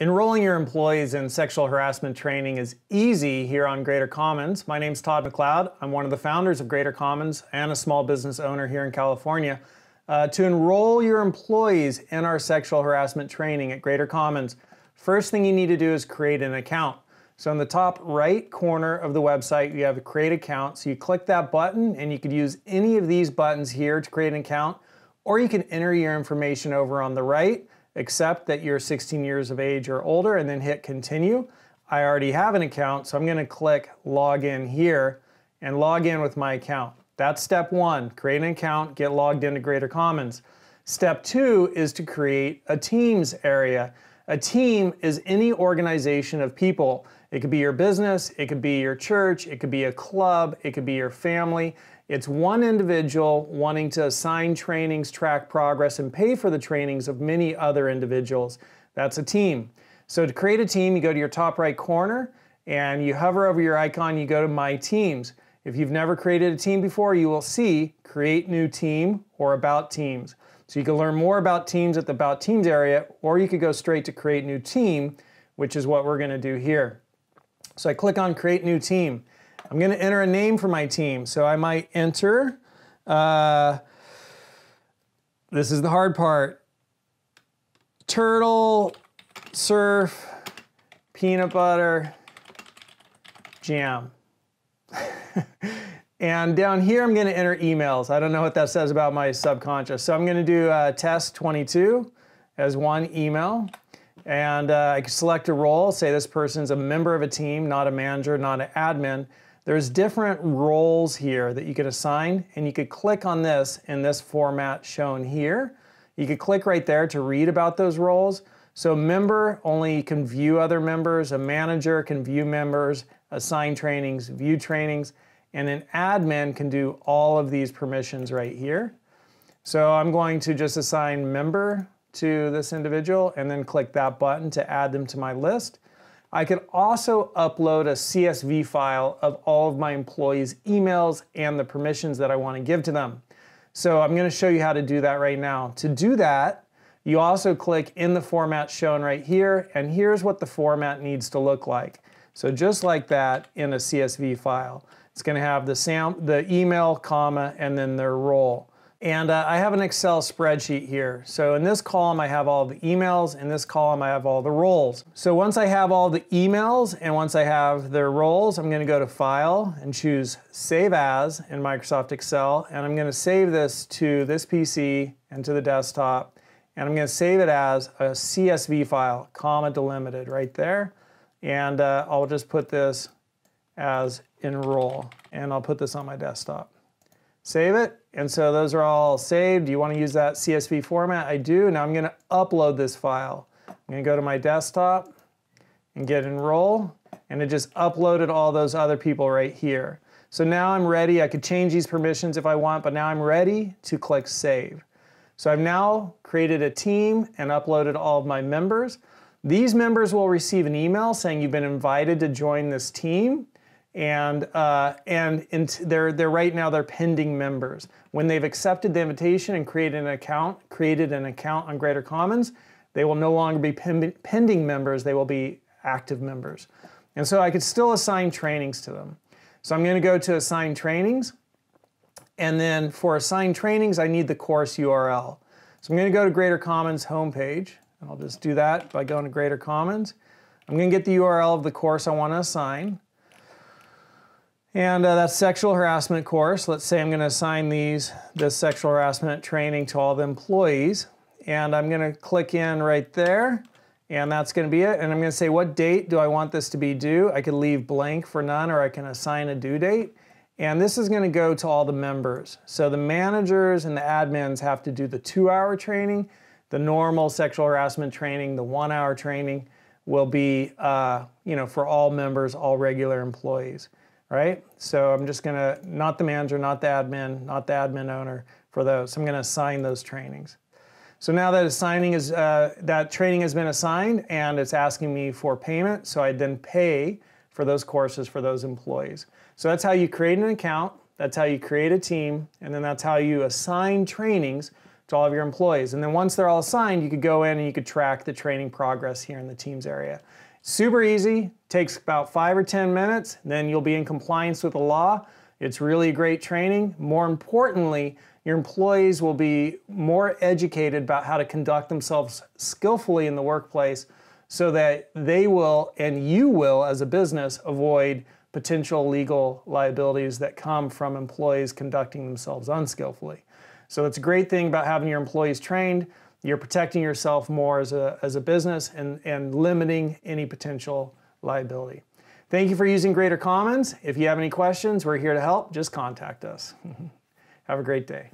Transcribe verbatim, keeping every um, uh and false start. Enrolling your employees in sexual harassment training is easy here on Greater Commons. My name's Todd McLeod. I'm one of the founders of Greater Commons and a small business owner here in California. Uh, to enroll your employees in our sexual harassment training at Greater Commons, first thing you need to do is create an account. So in the top right corner of the website, you have a create account. So you click that button and you could use any of these buttons here to create an account, or you can enter your information over on the right. Accept that you're sixteen years of age or older, and then hit continue. I already have an account, so I'm going to click log in here and log in with my account. That's step one, create an account, get logged into Greater Commons. Step two is to create a Teams area. A team is any organization of people. It could be your business, it could be your church, it could be a club, it could be your family. It's one individual wanting to assign trainings, track progress, and pay for the trainings of many other individuals. That's a team. So to create a team, you go to your top right corner and you hover over your icon, you go to My Teams. If you've never created a team before, you will see Create New Team or About Teams. So you can learn more about teams at the About Teams area, or you could go straight to Create New Team, which is what we're going to do here. So I click on Create New Team. I'm going to enter a name for my team. So I might enter, uh, this is the hard part, Turtle, Surf, Peanut Butter, Jam. And down here, I'm going to enter emails. I don't know what that says about my subconscious. So I'm going to do uh, test twenty-two as one email. And uh, I can select a role, say this person's a member of a team, not a manager, not an admin. There's different roles here that you could assign, and you could click on this in this format shown here. You could click right there to read about those roles. So member, only can view other members. A manager can view members, assign trainings, view trainings. And an admin can do all of these permissions right here. So I'm going to just assign member to this individual and then click that button to add them to my list. I could also upload a C S V file of all of my employees' emails and the permissions that I want to give to them. So I'm going to show you how to do that right now. To do that, you also click in the format shown right here, and here's what the format needs to look like. So just like that in a C S V file. It's going to have the, sam the email, comma, and then their role. And uh, I have an Excel spreadsheet here. So in this column, I have all the emails. In this column, I have all the roles. So once I have all the emails and once I have their roles, I'm going to go to File and choose Save As in Microsoft Excel. And I'm going to save this to this P C and to the desktop. And I'm going to save it as a C S V file, comma, delimited right there. And uh, I'll just put this as enroll, and I'll put this on my desktop. Save it, and so those are all saved. Do you want to use that C S V format? I do. Now I'm going to upload this file. I'm going to go to my desktop and get enroll, and it just uploaded all those other people right here. So now I'm ready. I could change these permissions if I want, but now I'm ready to click save. So I've now created a team and uploaded all of my members. These members will receive an email saying you've been invited to join this team. And, uh, and in they're, they're right now, they're pending members. When they've accepted the invitation and created an account, created an account on Greater Commons, they will no longer be pen, pending members, they will be active members. And so I could still assign trainings to them. So I'm going to go to assign trainings. And then for assign trainings, I need the course U R L. So I'm going to go to Greater Commons homepage, and I'll just do that by going to Greater Commons. I'm going to get the U R L of the course I want to assign. And uh, that sexual harassment course, let's say I'm going to assign these, this sexual harassment training to all the employees. And I'm going to click in right there, and that's going to be it. And I'm going to say, what date do I want this to be due? I could leave blank for none, or I can assign a due date. And this is going to go to all the members. So the managers and the admins have to do the two-hour training. The normal sexual harassment training, the one-hour training, will be uh, you know, for all members, all regular employees. Right? So I'm just going to, not the manager, not the admin, not the admin owner for those. So I'm going to assign those trainings. So now that assigning is, uh, that training has been assigned, and it's asking me for payment. So I then pay for those courses for those employees. So that's how you create an account. That's how you create a team. And then that's how you assign trainings to all of your employees. And then once they're all assigned, you could go in and you could track the training progress here in the Teams area. Super easy, takes about five or ten minutes, then you'll be in compliance with the law. It's really great training. More importantly, your employees will be more educated about how to conduct themselves skillfully in the workplace so that they will, and you will as a business, avoid potential legal liabilities that come from employees conducting themselves unskillfully. So it's a great thing about having your employees trained. You're protecting yourself more as a, as a business and, and limiting any potential liability. Thank you for using Greater Commons. If you have any questions, we're here to help. Just contact us. Have a great day.